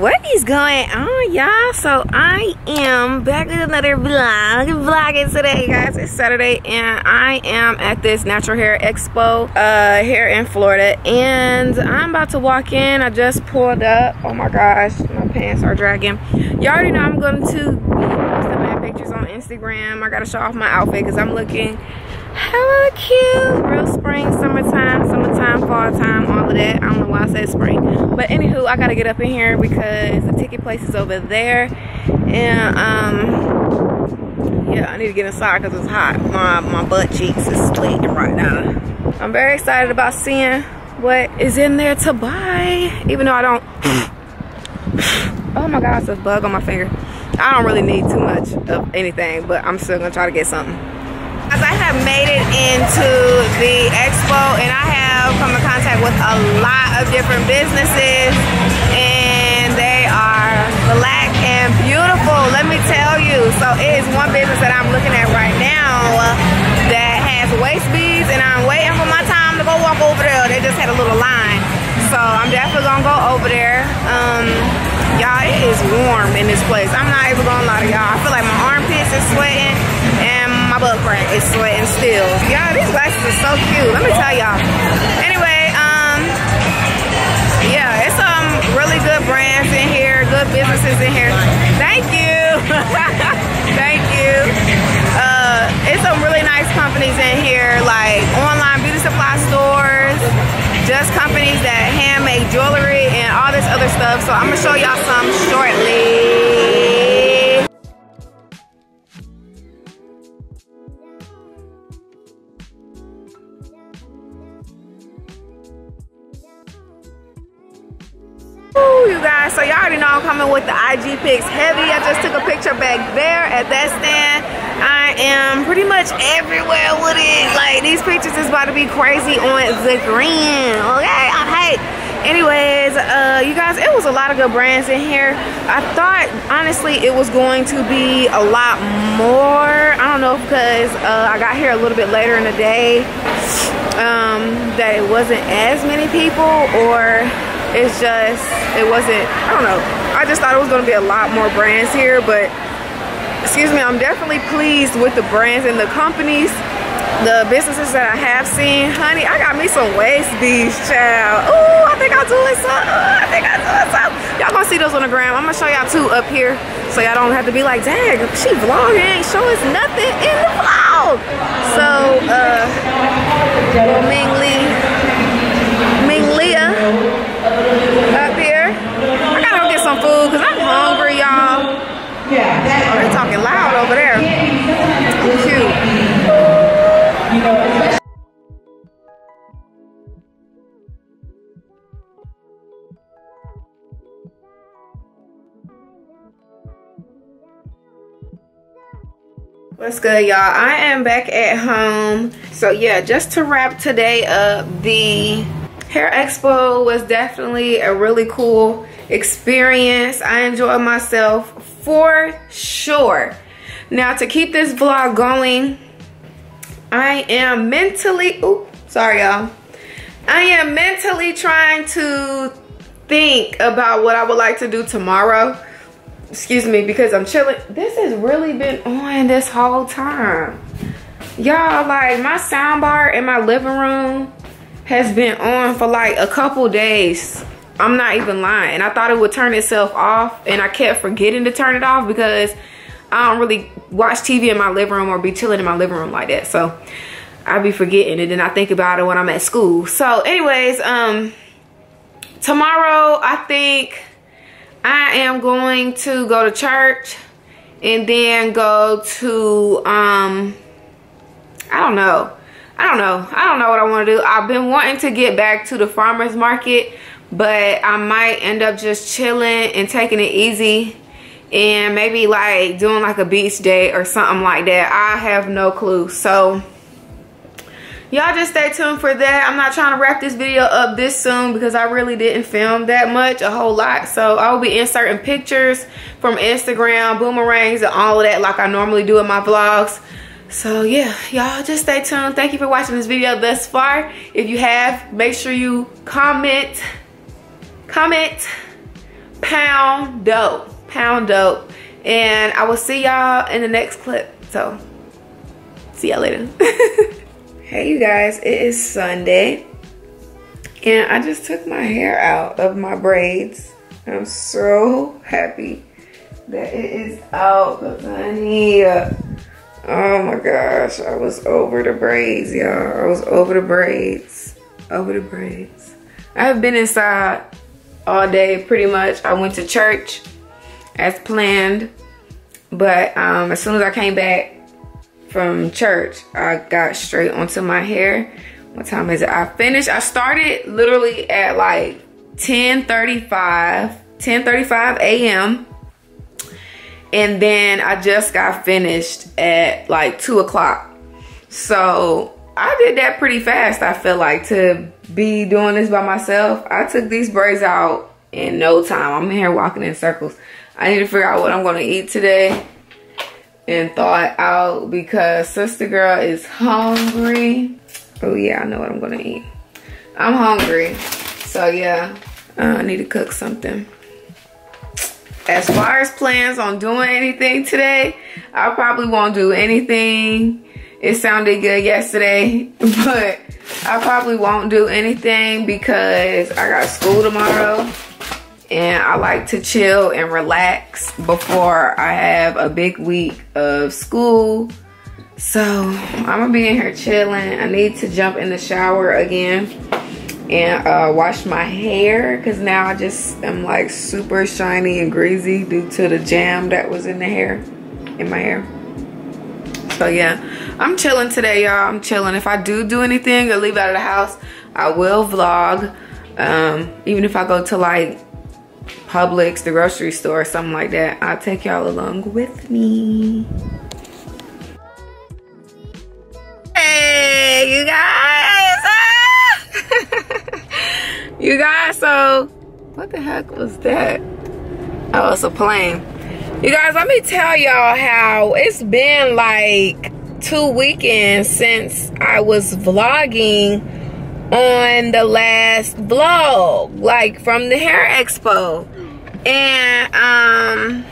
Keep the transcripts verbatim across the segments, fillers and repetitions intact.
What is going on, y'all? So I am back with another vlog vlogging today, guys. It's Saturday and I am at this Natural Hair Expo uh here in Florida, and I'm about to walk in. I just pulled up. Oh my gosh, my pants are dragging. You already know I'm going to be posting my pictures on Instagram. I gotta show off my outfit because I'm looking hella cute. Real spring, summertime, summertime, fall time, all of that. I don't know why I said spring. But anywho, I gotta get up in here because the ticket place is over there. And um yeah, I need to get inside because it's hot. My my butt cheeks is bleeding right now. I'm very excited about seeing what is in there to buy. Even though I don't oh my gosh, there's a bug on my finger. I don't really need too much of anything, but I'm still gonna try to get something. As I have made it into the expo, and I have come in contact with a lot of different businesses, and they are black and beautiful, let me tell you. So it is one business that I'm looking at right now that has waist beads, and I'm waiting for my time to go walk over there. They just had a little line, so I'm definitely gonna go over there. Um, y'all, it is warm in this place. I'm not even gonna lie to y'all. I feel like my armpits are sweating, and butt crack is sweating still. Y'all, these glasses are so cute, let me tell y'all. Anyway, um yeah, it's some really good brands in here, good businesses in here. Thank you. Thank you. Uh it's some really nice companies in here, like online beauty supply stores, just companies that handmade jewelry and all this other stuff. So I'm gonna show y'all some shortly. Guys, so y'all already know I'm coming with the I G pics heavy. I just took a picture back there at that stand. I am pretty much everywhere with it. Like, these pictures is about to be crazy on the green. Okay, okay. Anyways, uh, you guys, it was a lot of good brands in here. I thought, honestly, it was going to be a lot more. I don't know, because uh, I got here a little bit later in the day, um, that it wasn't as many people, or it's just, it wasn't, I don't know. I just thought it was gonna be a lot more brands here, but, excuse me, I'm definitely pleased with the brands and the companies, the businesses that I have seen. Honey, I got me some waist beads, child. Ooh, I think I'm doing something. Ooh, I think I'm doing something. Y'all gonna see those on the gram. I'm gonna show y'all two up here, so y'all don't have to be like, dang, she vlogging, ain't showing us nothing in the vlog. So, uh, Ming Lee, Ming Leah. Up here. I gotta go get some food because I'm hungry, y'all. Yeah. Oh, they're talking loud over there. Cute. What's good, y'all? I am back at home. So yeah, just to wrap today up, the Hair Expo was definitely a really cool experience. I enjoyed myself for sure. Now, to keep this vlog going, I am mentally, oops, sorry y'all. I am mentally trying to think about what I would like to do tomorrow. Excuse me, because I'm chilling. This has really been on this whole time. Y'all, like, my sound bar in my living room has been on for like a couple days. I'm not even lying. I thought it would turn itself off, and I kept forgetting to turn it off because I don't really watch T V in my living room or be chilling in my living room like that. So I be forgetting, and then I think about it when I'm at school. So anyways, um, tomorrow I think I am going to go to church and then go to, um, I don't know. I don't know. I don't know what I want to do. I've been wanting to get back to the farmer's market, but I might end up just chilling and taking it easy and maybe like doing like a beach day or something like that. I have no clue. So y'all just stay tuned for that. I'm not trying to wrap this video up this soon because I really didn't film that much, a whole lot. So I will be inserting pictures from Instagram, boomerangs, and all of that like I normally do in my vlogs. So yeah, y'all just stay tuned. Thank you for watching this video thus far. If you have, make sure you comment, comment, pound dope, pound dope. And I will see y'all in the next clip. So see y'all later. Hey you guys, it is Sunday and I just took my hair out of my braids. I'm so happy that it is out, honey. Oh my gosh, I was over the braids, y'all. I was over the braids, over the braids. I've been inside all day pretty much. I went to church as planned, but um, as soon as I came back from church, I got straight onto my hair. What time is it? I finished, I started literally at like ten thirty-five a m And then I just got finished at like two o'clock. So I did that pretty fast, I feel like, to be doing this by myself. I took these braids out in no time. I'm here walking in circles. I need to figure out what I'm gonna eat today and thaw it out because sister girl is hungry. Oh yeah, I know what I'm gonna eat. I'm hungry. So yeah, uh, I need to cook something. As far as plans on doing anything today, I probably won't do anything. It sounded good yesterday, but I probably won't do anything because I got school tomorrow and I like to chill and relax before I have a big week of school. So I'm gonna be in here chilling. I need to jump in the shower again and uh, wash my hair because now I just am like super shiny and greasy due to the jam that was in the hair, in my hair. So yeah, I'm chilling today, y'all. I'm chilling. If I do do anything or leave out of the house, I will vlog. Um, even if I go to like Publix, the grocery store, or something like that, I'll take y'all along with me. Hey, you guys. You guys, so what the heck was that? Oh, it's a plane. You guys, let me tell y'all how it's been like two weekends since I was vlogging on the last vlog, like from the Hair Expo. And um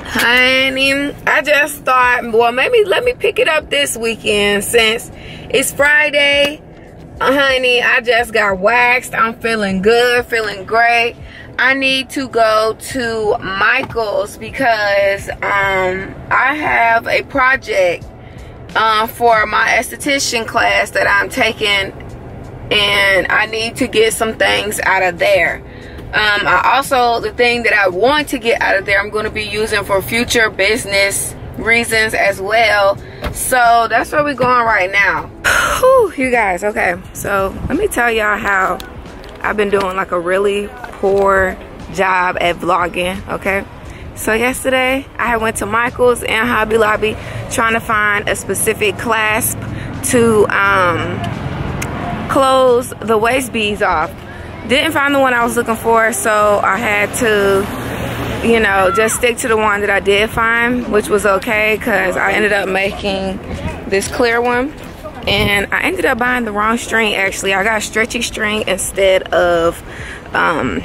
honey, I just thought, well, maybe let me pick it up this weekend since it's Friday. Honey, I just got waxed. I'm feeling good, feeling great. I need to go to Michael's because um, I have a project uh, for my esthetician class that I'm taking, and I need to get some things out of there. Um, I also, the thing that I want to get out of there, I'm going to be using for future business reasons as well. So that's where we're going right now. Whew, you guys, okay, so let me tell y'all how I've been doing like a really poor job at vlogging. Okay, so yesterday I went to Michael's and Hobby Lobby trying to find a specific clasp to um close the waist beads off. Didn't find the one I was looking for, so I had to, you know, just stick to the one that I did find, which was okay because I ended up making this clear one and I ended up buying the wrong string. Actually, I got stretchy string instead of um,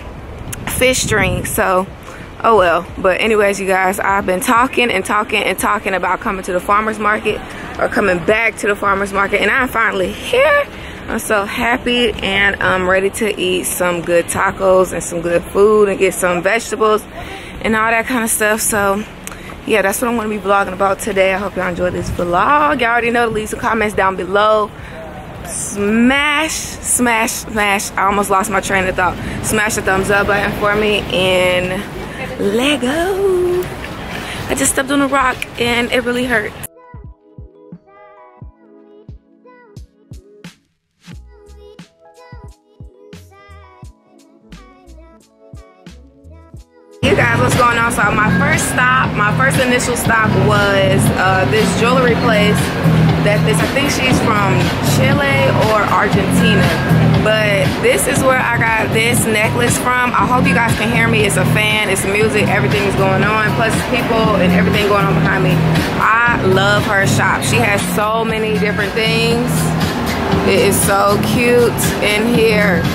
fish string, so oh well. But anyways, you guys, I've been talking and talking and talking about coming to the farmer's market or coming back to the farmer's market, and I'm finally here. I'm so happy and I'm ready to eat some good tacos and some good food and get some vegetables and all that kind of stuff. So yeah, that's what I'm going to be vlogging about today. I hope y'all enjoyed this vlog. Y'all already know to leave some comments down below. Smash, smash, smash. I almost lost my train of thought. Smash the thumbs up button for me and let go. I just stepped on a rock and it really hurt. Guys, what's going on? So my first stop, my first initial stop was uh, this jewelry place that this, I think she's from Chile or Argentina, but this is where I got this necklace from. I hope you guys can hear me. It's a fan, it's music, everything's going on, plus people and everything going on behind me. I love her shop. She has so many different things. It is so cute in here.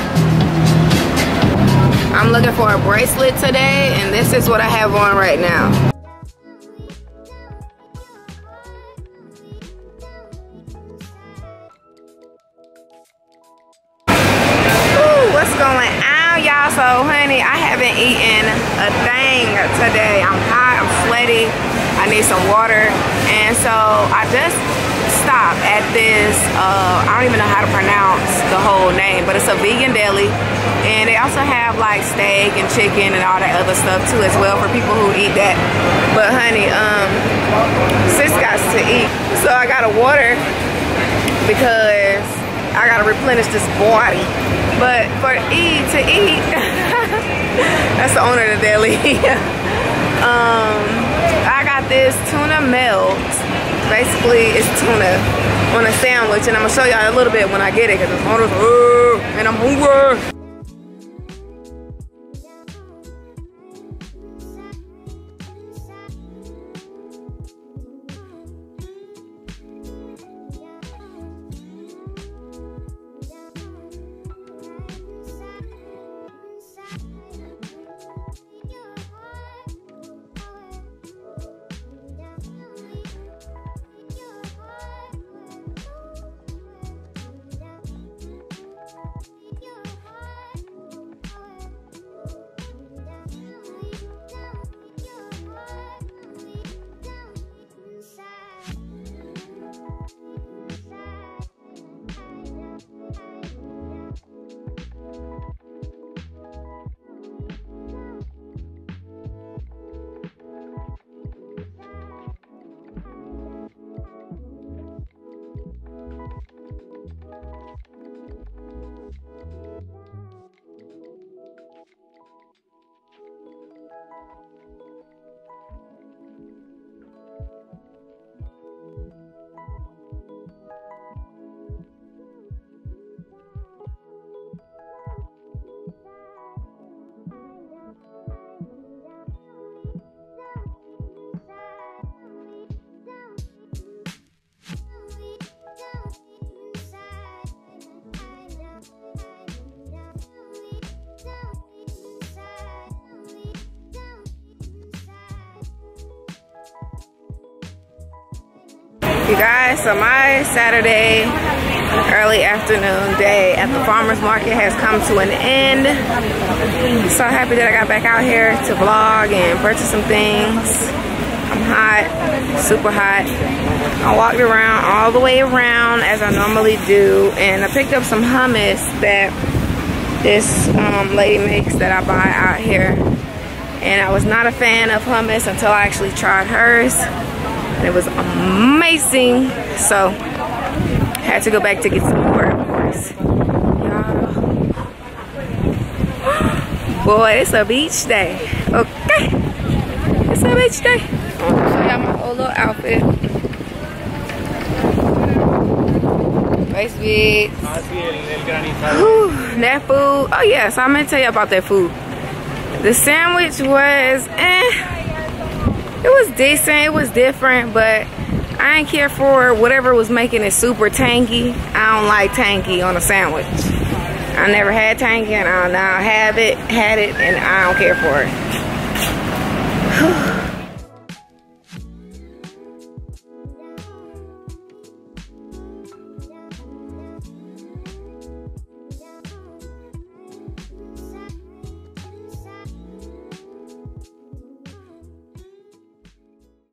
I'm looking for a bracelet today, and this is what I have on right now. So honey, I haven't eaten a thing today. I'm hot, I'm sweaty, I need some water. And so I just stopped at this, uh, I don't even know how to pronounce the whole name, but it's a vegan deli. And they also have like steak and chicken and all that other stuff too as well for people who eat that. But honey, um, sis got to eat. So I got a water because I gotta replenish this body. But for E to eat, that's the owner of the deli. um, I got this tuna melt. Basically, it's tuna on a sandwich, and I'm gonna show y'all a little bit when I get it, cause the owner's like, and I'm hungry. You guys, so my Saturday early afternoon day at the farmers market has come to an end. I'm so happy that I got back out here to vlog and purchase some things. I'm hot, super hot. I walked around all the way around as I normally do, and I picked up some hummus that this um, lady makes that I buy out here. And I was not a fan of hummus until I actually tried hers. It was amazing, so had to go back to get some more, of course. Boy, it's a beach day. Okay, it's a beach day. I'm gonna show y'all my whole little outfit. Rice beads. That food. Oh yeah, so I'm gonna tell you about that food. The sandwich was eh. It was decent, it was different, but I didn't care for whatever was making it super tangy. I don't like tangy on a sandwich. I never had tangy, and I'll now have it, had it, and I don't care for it.